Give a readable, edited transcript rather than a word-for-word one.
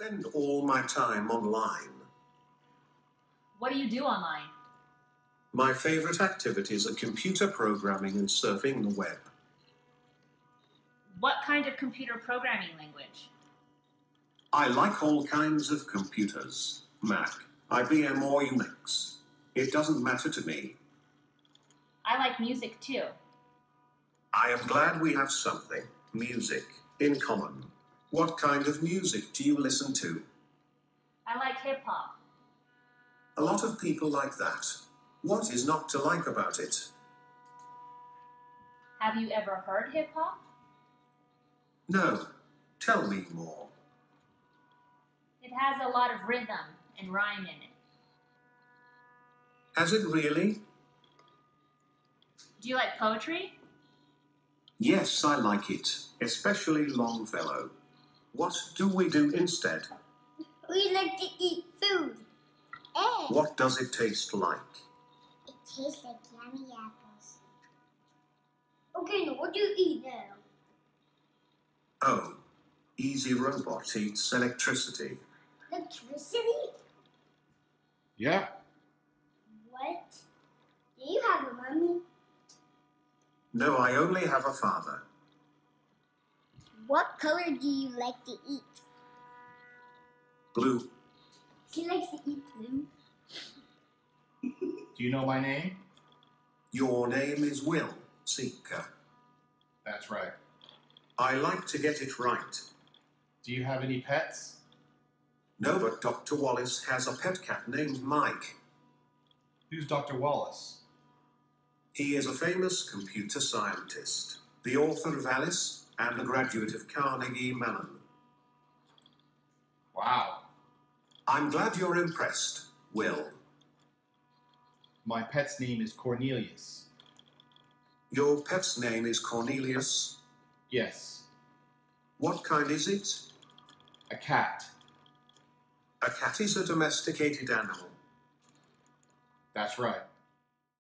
spend all my time online. What do you do online? My favorite activities are computer programming and surfing the web. What kind of computer programming language? I like all kinds of computers, Mac, IBM or Unix. It doesn't matter to me. I like music too. I am glad we have something, music, in common. What kind of music do you listen to? I like hip-hop. A lot of people like that. What is not to like about it? Have you ever heard hip-hop? No. Tell me more. It has a lot of rhythm and rhyme in it. Has it really? Do you like poetry? Yes, I like it, especially Longfellow. What do we do instead? We like to eat food. Egg. What does it taste like? It tastes like yummy apples. Okay, now what do you eat now? Oh, Easy Robot eats electricity. Electricity? Yeah. What? Do you have a mummy? No, I only have a father. What color do you like to eat? Blue. He likes to eat blue. Do you know my name? Your name is Will Seeker. That's right. I like to get it right. Do you have any pets? No, but Dr. Wallace has a pet cat named Mike. Who's Dr. Wallace? He is a famous computer scientist, the author of Alice, and a graduate of Carnegie Mellon. Wow. I'm glad you're impressed, Will. My pet's name is Cornelius. Your pet's name is Cornelius? Yes. What kind is it? A cat. A cat is a domesticated animal. That's right.